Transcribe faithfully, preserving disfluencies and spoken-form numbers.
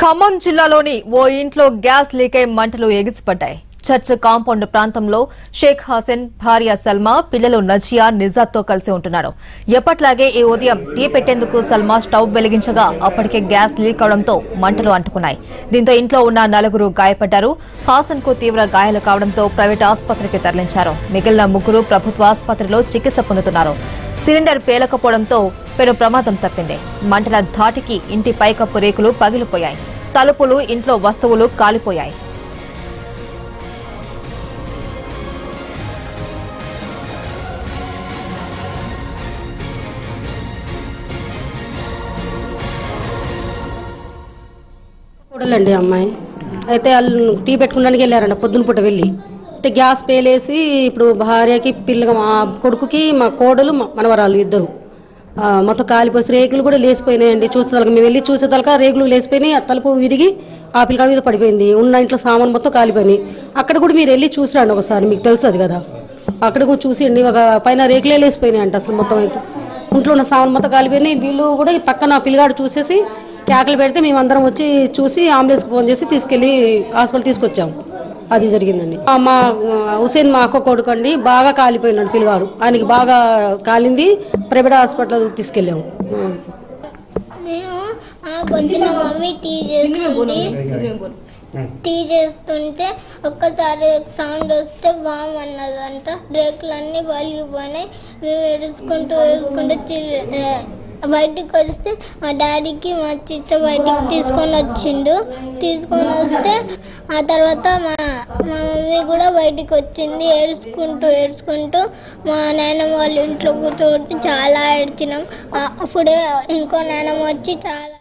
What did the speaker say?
ఖమ్మం జిల్లాలోని ఓ ఇంట్లో గ్యాస్ లీకై మంటలు ఎగిసిపడ్డాయి. చర్చ్ కాంపౌండ్ ప్రాంతంలో షేక్ హసన్, భార్య సల్మా, పిల్లలు నజియా, నిజాత్తో కలిసి ఉంటున్నారు. ఎప్పట్లాగే ఈ ఉదయం టీ పెట్టేందుకు సల్మా స్టవ్ వెలిగించగా అప్పటికే గ్యాస్ లీక్ అవడంతో మంటలు అంటుకున్నాయి. దీంతో ఇంట్లో ఉన్న నలుగురు గాయపడ్డారు. హసన్ కు తీవ్ర గాయాలు కావడంతో ప్రైవేట్ ఆసుపత్రికి తరలించారు. మిగిలిన ముగ్గురు ప్రభుత్వ ఆసుపత్రిలో చికిత్స పొందుతున్నారు. సిలిండర్ పేలకపోవడంతో పెను ప్రమాదం తప్పింది. మంటల ధాటికి ఇంటి పైకప్పు రేకులు పగిలిపోయాయి. తలుపులు, ఇంట్లో వస్తువులు కాలిపోయాయి. చూడాలండి అమ్మాయి అయితే వాళ్ళు టీ పెట్టుకోవడానికి వెళ్ళారంట. పొద్దున పూట వెళ్ళి అయితే గ్యాస్ పేలేసి ఇప్పుడు భార్యకి, పిల్లగా, మా కొడుకుకి, మా కోడలు, మనవరాలు ఇద్దరు మొత్తం కాలిపోసి రేకులు కూడా లేసిపోయినాయండి. చూసేదాకా మేము వెళ్ళి చూసేదాకా రేకులు లేసిపోయినాయి. ఆ తలుపు విరిగి ఆ పిల్లకాడ మీద పడిపోయింది. ఉన్న ఇంట్లో సామాన్ మొత్తం కాలిపోయినాయి. అక్కడ కూడా మీరు వెళ్ళి చూసిరండి ఒకసారి, మీకు తెలుసు అది కదా. అక్కడ కూడా చూసిండి, ఒక పైన రేకులే లేసిపోయినాయి అంట. అసలు మొత్తం అయితే ఇంట్లో ఉన్న సామాన్ మొత్తం కాలిపోయినాయి. వీళ్ళు కూడా పక్కన పిల్లగాడు చూసేసి కేకలు పెడితే మేము అందరం వచ్చి చూసి అంబులెన్స్కి ఫోన్ చేసి తీసుకెళ్ళి హాస్పిటల్ తీసుకొచ్చాము. అది జరిగిందండి. మా హుసేన్, మా అక్క కొడుకు అండి, బాగా కాలిపోయినాడు పిల్లవాడు. ఆయనకి బాగా కాలింది. ప్రైవేట్ హాస్పిటల్ తీసుకెళ్ళాము. టీ చేస్తుంటే ఒక్కసారి సౌండ్ వస్తే వామ్ అన్నదంట. రేకులన్నీ వలిగిపోయినాయి. మేము ఏడుచుకుంటూ ఏడుచుకుంటూ బయటకు వస్తే మా డాడీకి మా చిచ్చ బయటికి తీసుకొని వచ్చిండు. తీసుకొని వస్తే ఆ తర్వాత మా మా మమ్మీ కూడా బయటికి వచ్చింది ఏడ్చుకుంటూ ఏడ్చుకుంటూ. మా నాయనమ్మ వాళ్ళ ఇంట్లో కూర్చోబెట్టి చాలా ఏడ్చినాం. అప్పుడే ఇంకో నాయనమ్మ వచ్చి చాలా